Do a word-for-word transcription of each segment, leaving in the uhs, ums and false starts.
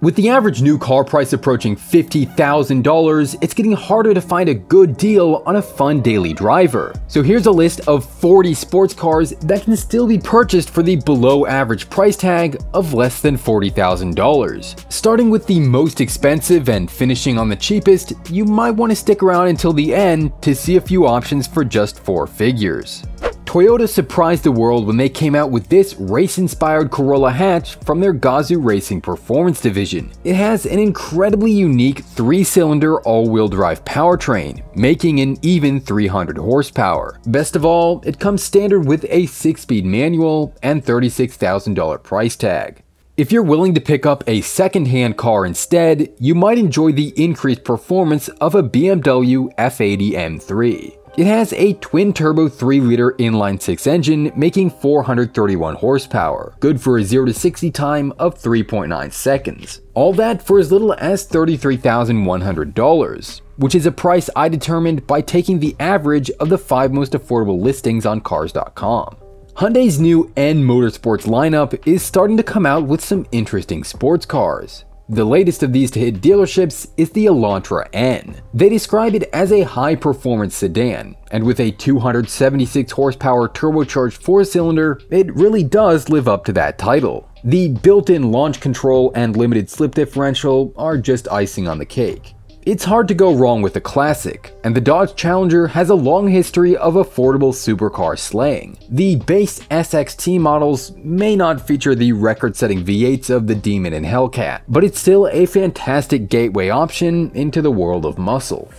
With the average new car price approaching fifty thousand dollars, it's getting harder to find a good deal on a fun daily driver. So here's a list of forty sports cars that can still be purchased for the below average price tag of less than forty thousand dollars. Starting with the most expensive and finishing on the cheapest, you might want to stick around until the end to see a few options for just four figures. Toyota surprised the world when they came out with this race-inspired Corolla hatch from their Gazoo Racing performance division. It has an incredibly unique three-cylinder all-wheel drive powertrain, making an even three hundred horsepower. Best of all, it comes standard with a six-speed manual and thirty-six thousand dollars price tag. If you're willing to pick up a second-hand car instead, you might enjoy the increased performance of a B M W F eighty M three. It has a twin-turbo three liter inline-six engine, making four hundred thirty-one horsepower, good for a zero to sixty time of three point nine seconds. All that for as little as thirty-three thousand one hundred dollars, which is a price I determined by taking the average of the five most affordable listings on Cars dot com. Hyundai's new N Motorsports lineup is starting to come out with some interesting sports cars. The latest of these to hit dealerships is the Elantra N. They describe it as a high-performance sedan, and with a two hundred seventy-six horsepower turbocharged four-cylinder, it really does live up to that title. The built-in launch control and limited slip differential are just icing on the cake. It's hard to go wrong with a classic, and the Dodge Challenger has a long history of affordable supercar slaying. The base S X T models may not feature the record-setting V eights of the Demon and Hellcat, but it's still a fantastic gateway option into the world of muscle.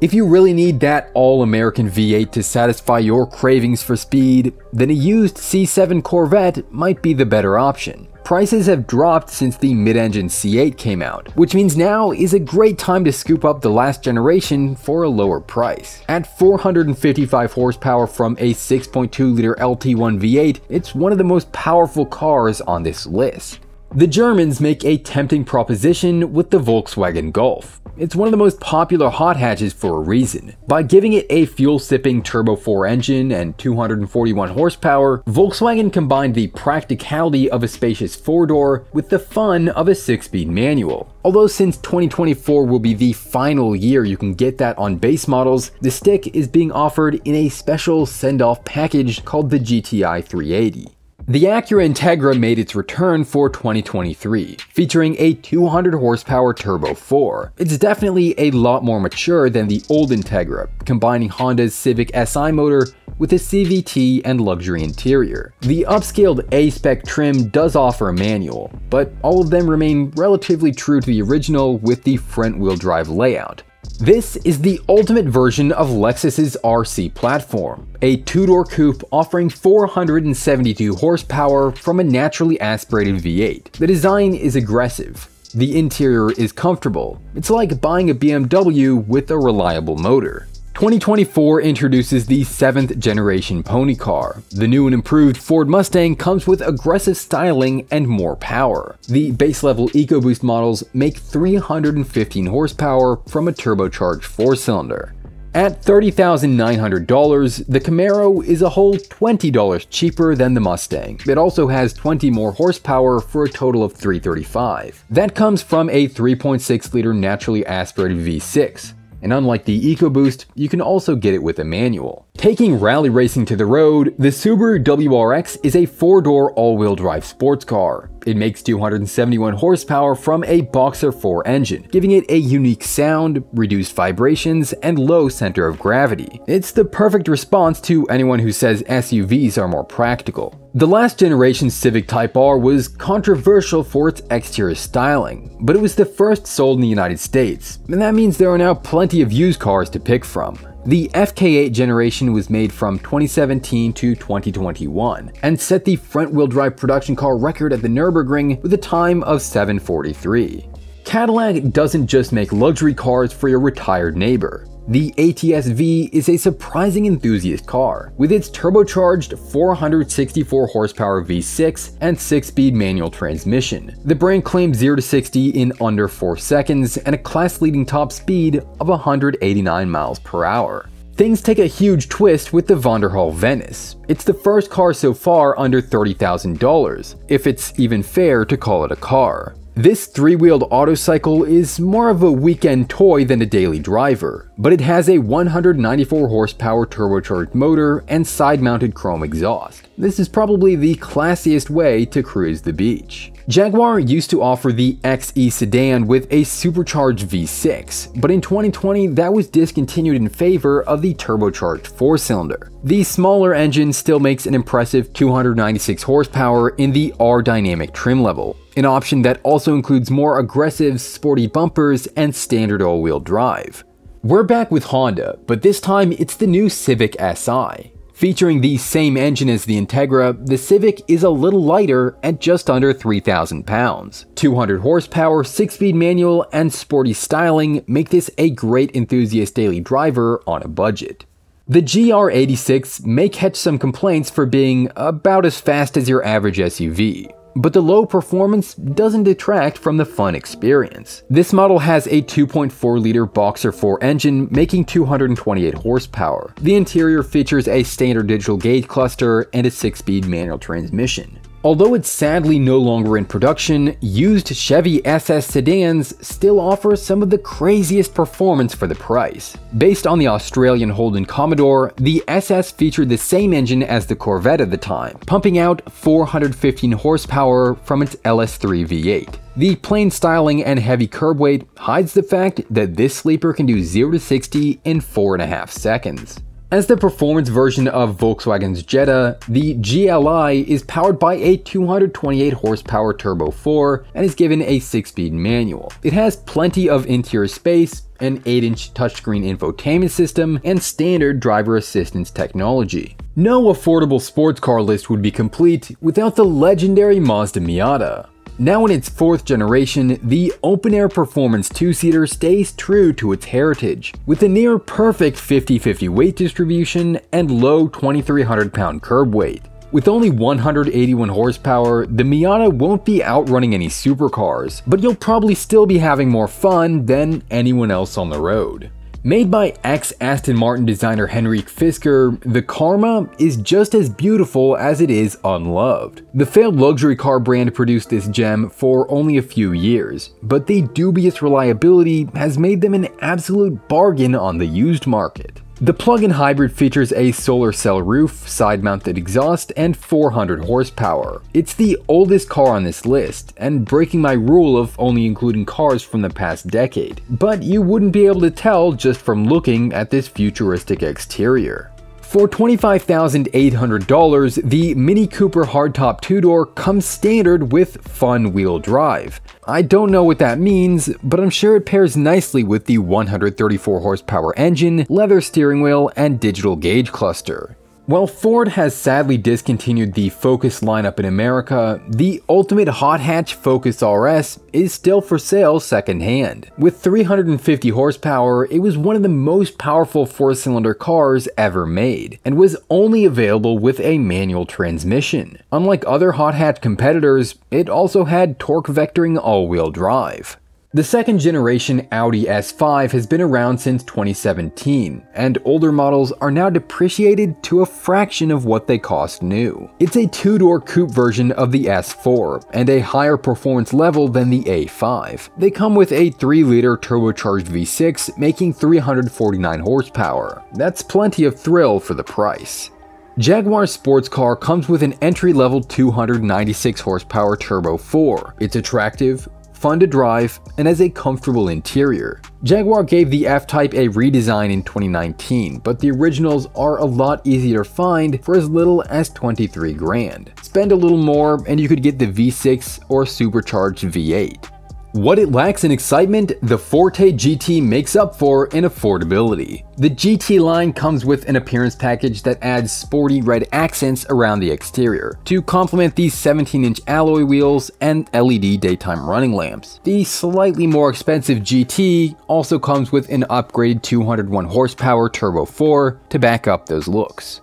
If you really need that all-American V eight to satisfy your cravings for speed, then a used C seven Corvette might be the better option. Prices have dropped since the mid-engine C eight came out, which means now is a great time to scoop up the last generation for a lower price. At four hundred fifty-five horsepower from a six point two liter L T one V eight, it's one of the most powerful cars on this list. The Germans make a tempting proposition with the Volkswagen Golf. It's one of the most popular hot hatches for a reason. By giving it a fuel-sipping turbo four engine and two hundred forty-one horsepower, Volkswagen combined the practicality of a spacious four-door with the fun of a six-speed manual. Although since twenty twenty-four will be the final year you can get that on base models, the stick is being offered in a special send-off package called the G T I three eighty. The Acura Integra made its return for twenty twenty-three, featuring a two hundred horsepower turbo four. It's definitely a lot more mature than the old Integra, combining Honda's Civic S I motor with a C V T and luxury interior. The upscaled A-spec trim does offer a manual, but all of them remain relatively true to the original with the front-wheel drive layout. This is the ultimate version of Lexus's R C platform, a two-door coupe offering four hundred seventy-two horsepower from a naturally aspirated V eight. The design is aggressive. The interior is comfortable. It's like buying a B M W with a reliable motor. twenty twenty-four introduces the seventh generation pony car. The new and improved Ford Mustang comes with aggressive styling and more power. The base level EcoBoost models make three hundred fifteen horsepower from a turbocharged four-cylinder. At thirty thousand nine hundred dollars, the Camaro is a whole twenty dollars cheaper than the Mustang. It also has twenty more horsepower for a total of three hundred thirty-five. That comes from a three point six liter naturally aspirated V six. And unlike the EcoBoost, you can also get it with a manual. Taking rally racing to the road, the Subaru W R X is a four-door all-wheel drive sports car. It makes two hundred seventy-one horsepower from a Boxer four engine, giving it a unique sound, reduced vibrations, and low center of gravity. It's the perfect response to anyone who says S U Vs are more practical. The last generation Civic Type R was controversial for its exterior styling, but it was the first sold in the United States, and that means there are now plenty of used cars to pick from. The F K eight generation was made from twenty seventeen to twenty twenty-one, and set the front-wheel drive production car record at the Nürburgring with a time of seven forty-three. Cadillac doesn't just make luxury cars for your retired neighbor. The A T S V is a surprising enthusiast car, with its turbocharged four hundred sixty-four horsepower V six and six-speed manual transmission. The brand claims zero to sixty in under four seconds and a class-leading top speed of one hundred eighty-nine miles per hour. Things take a huge twist with the Vanderhall Venice. It's the first car so far under thirty thousand dollars, if it's even fair to call it a car. This three-wheeled autocycle is more of a weekend toy than a daily driver, but it has a one hundred ninety-four horsepower turbocharged motor and side-mounted chrome exhaust. This is probably the classiest way to cruise the beach. Jaguar used to offer the X E sedan with a supercharged V six, but in twenty twenty that was discontinued in favor of the turbocharged four-cylinder. The smaller engine still makes an impressive two hundred ninety-six horsepower in the R dynamic trim level, an option that also includes more aggressive, sporty bumpers and standard all-wheel drive. We're back with Honda, but this time it's the new Civic S I. Featuring the same engine as the Integra, the Civic is a little lighter at just under three thousand pounds. two hundred horsepower, six-speed manual, and sporty styling make this a great enthusiast daily driver on a budget. The G R eighty-six may catch some complaints for being about as fast as your average S U V, but the low performance doesn't detract from the fun experience. This model has a two point four liter Boxer four engine making two hundred twenty-eight horsepower. The interior features a standard digital gauge cluster and a six-speed manual transmission. Although it's sadly no longer in production, used Chevy S S sedans still offer some of the craziest performance for the price. Based on the Australian Holden Commodore, the S S featured the same engine as the Corvette at the time, pumping out four hundred fifteen horsepower from its L S three V eight. The plain styling and heavy curb weight hides the fact that this sleeper can do zero to sixty in four point five seconds. As the performance version of Volkswagen's Jetta, the G L I is powered by a two hundred twenty-eight horsepower Turbo four and is given a six-speed manual. It has plenty of interior space, an eight-inch touchscreen infotainment system, and standard driver assistance technology. No affordable sports car list would be complete without the legendary Mazda Miata. Now in its fourth generation, the open-air performance two-seater stays true to its heritage, with a near-perfect fifty fifty weight distribution and low twenty-three hundred pound curb weight. With only one hundred eighty-one horsepower, the Miata won't be outrunning any supercars, but you'll probably still be having more fun than anyone else on the road. Made by ex-Aston Martin designer Henrik Fisker, the Karma is just as beautiful as it is unloved. The failed luxury car brand produced this gem for only a few years, but the dubious reliability has made them an absolute bargain on the used market. The plug-in hybrid features a solar cell roof, side-mounted exhaust, and four hundred horsepower. It's the oldest car on this list, and breaking my rule of only including cars from the past decade, but you wouldn't be able to tell just from looking at this futuristic exterior. For twenty-five thousand eight hundred dollars, the Mini Cooper Hardtop two-door comes standard with fun wheel drive. I don't know what that means, but I'm sure it pairs nicely with the one hundred thirty-four horsepower engine, leather steering wheel, and digital gauge cluster. While Ford has sadly discontinued the Focus lineup in America, the ultimate hot hatch Focus R S is still for sale secondhand. With three hundred fifty horsepower, it was one of the most powerful four-cylinder cars ever made, and was only available with a manual transmission. Unlike other hot hatch competitors, it also had torque vectoring all-wheel drive. The second generation Audi S five has been around since twenty seventeen, and older models are now depreciated to a fraction of what they cost new. It's a two-door coupe version of the S four, and a higher performance level than the A five. They come with a three liter turbocharged V six, making three hundred forty-nine horsepower. That's plenty of thrill for the price. Jaguar's sports car comes with an entry-level two hundred ninety-six horsepower Turbo four. It's attractive, fun to drive, and has a comfortable interior. Jaguar gave the F-Type a redesign in twenty nineteen, but the originals are a lot easier to find for as little as twenty-three grand. Spend a little more and you could get the V six or supercharged V eight. What it lacks in excitement, the Forte G T makes up for in affordability. The G T line comes with an appearance package that adds sporty red accents around the exterior to complement the seventeen inch alloy wheels and L E D daytime running lamps. The slightly more expensive G T also comes with an upgraded two hundred one horsepower Turbo four to back up those looks.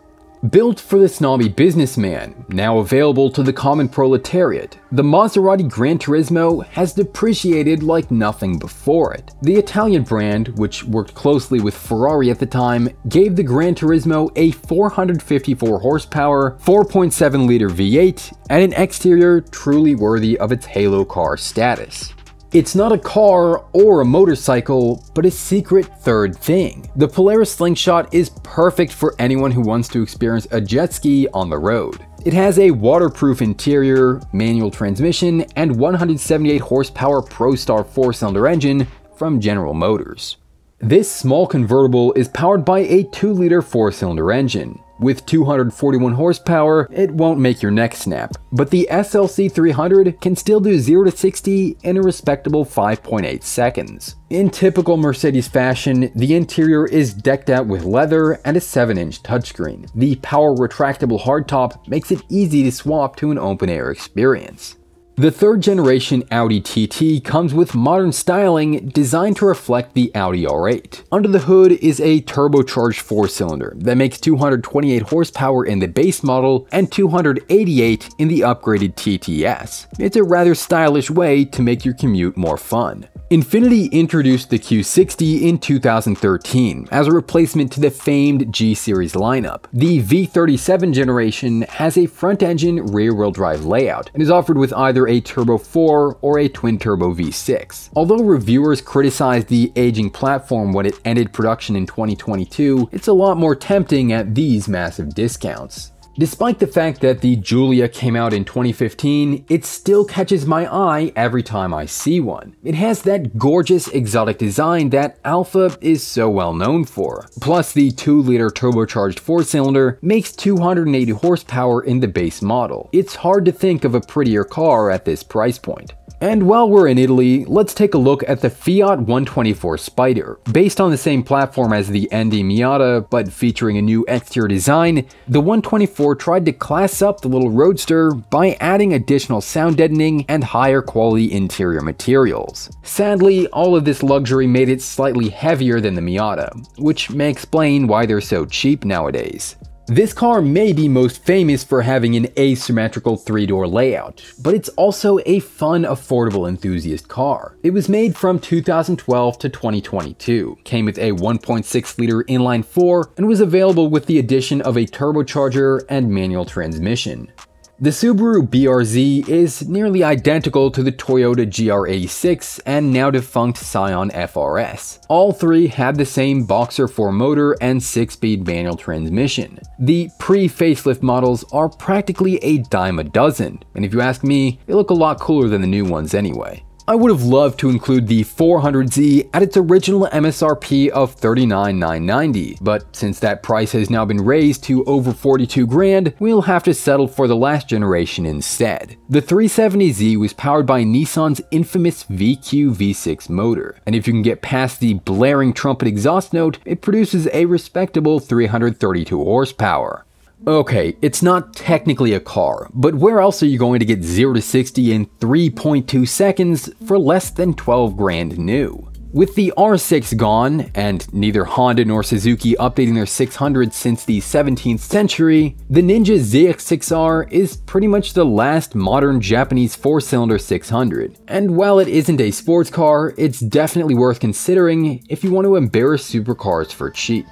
Built for the snobby businessman, now available to the common proletariat, the Maserati Gran Turismo has depreciated like nothing before it. The Italian brand, which worked closely with Ferrari at the time, gave the Gran Turismo a four hundred fifty-four horsepower, four point seven liter V eight, and an exterior truly worthy of its halo car status. It's not a car or a motorcycle, but a secret third thing. The Polaris Slingshot is perfect for anyone who wants to experience a jet ski on the road. It has a waterproof interior, manual transmission, and one hundred seventy-eight horsepower ProStar four-cylinder engine from General Motors. This small convertible is powered by a two liter four-cylinder engine. With two hundred forty-one horsepower, it won't make your neck snap, but the S L C three hundred can still do zero to sixty in a respectable five point eight seconds. In typical Mercedes fashion, the interior is decked out with leather and a seven inch touchscreen. The power retractable hardtop makes it easy to swap to an open-air experience. The third-generation Audi T T comes with modern styling designed to reflect the Audi R eight. Under the hood is a turbocharged four-cylinder that makes two hundred twenty-eight horsepower in the base model and two hundred eighty-eight in the upgraded T T S. It's a rather stylish way to make your commute more fun. Infiniti introduced the Q sixty in two thousand thirteen as a replacement to the famed G-Series lineup. The V thirty-seven generation has a front-engine rear-wheel drive layout and is offered with either a Turbo four or a twin-turbo V six. Although reviewers criticized the aging platform when it ended production in twenty twenty-two, it's a lot more tempting at these massive discounts. Despite the fact that the Giulia came out in twenty fifteen, it still catches my eye every time I see one. It has that gorgeous exotic design that Alfa is so well known for. Plus, the two liter turbocharged four-cylinder makes two hundred eighty horsepower in the base model. It's hard to think of a prettier car at this price point. And while we're in Italy, let's take a look at the Fiat one twenty-four Spider. Based on the same platform as the N D Miata, but featuring a new exterior design, the one twenty-four tried to class up the little roadster by adding additional sound deadening and higher quality interior materials. Sadly, all of this luxury made it slightly heavier than the Miata, which may explain why they're so cheap nowadays. This car may be most famous for having an asymmetrical three-door layout, but it's also a fun, affordable enthusiast car. It was made from two thousand twelve to twenty twenty-two, came with a one point six liter inline four, and was available with the addition of a turbocharger and manual transmission. The Subaru B R Z is nearly identical to the Toyota G R eighty-six and now defunct Scion F R S. All three had the same boxer four motor and six speed manual transmission. The pre-facelift models are practically a dime a dozen, and if you ask me, they look a lot cooler than the new ones anyway. I would have loved to include the four hundred Z at its original M S R P of thirty-nine thousand nine hundred ninety dollars, but since that price has now been raised to over forty-two grand, we'll have to settle for the last generation instead. The three seventy Z was powered by Nissan's infamous V Q V six motor, and if you can get past the blaring trumpet exhaust note, it produces a respectable three hundred thirty-two horsepower. Okay, it's not technically a car, but where else are you going to get zero to sixty in three point two seconds for less than twelve grand new? With the R six gone, and neither Honda nor Suzuki updating their six hundred since the seventeenth century, the Ninja Z X six R is pretty much the last modern Japanese four-cylinder six hundred. And while it isn't a sports car, it's definitely worth considering if you want to embarrass supercars for cheap.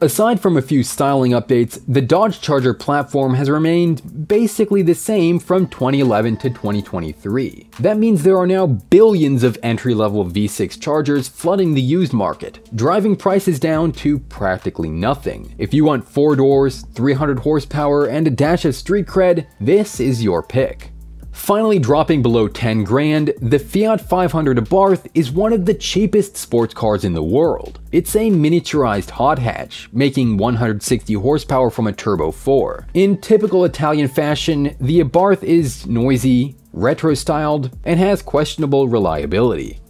Aside from a few styling updates, the Dodge Charger platform has remained basically the same from twenty eleven to twenty twenty-three. That means there are now billions of entry-level V six Chargers flooding the used market, driving prices down to practically nothing. If you want four doors, three hundred horsepower, and a dash of street cred, this is your pick. Finally, dropping below ten grand, the Fiat five hundred Abarth is one of the cheapest sports cars in the world. It's a miniaturized hot hatch, making one hundred sixty horsepower from a Turbo four. In typical Italian fashion, the Abarth is noisy, retro-styled, and has questionable reliability.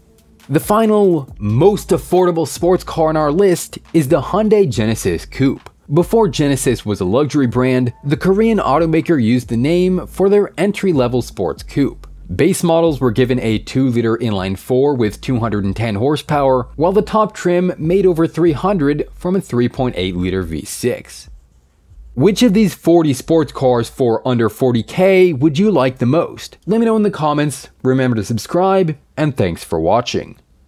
The final, most affordable sports car on our list is the Hyundai Genesis Coupe. Before Genesis was a luxury brand, the Korean automaker used the name for their entry-level sports coupe. Base models were given a two liter inline four with two hundred ten horsepower, while the top trim made over three hundred from a three point eight liter V six. Which of these forty sports cars for under forty K would you like the most? Let me know in the comments, remember to subscribe, and thanks for watching.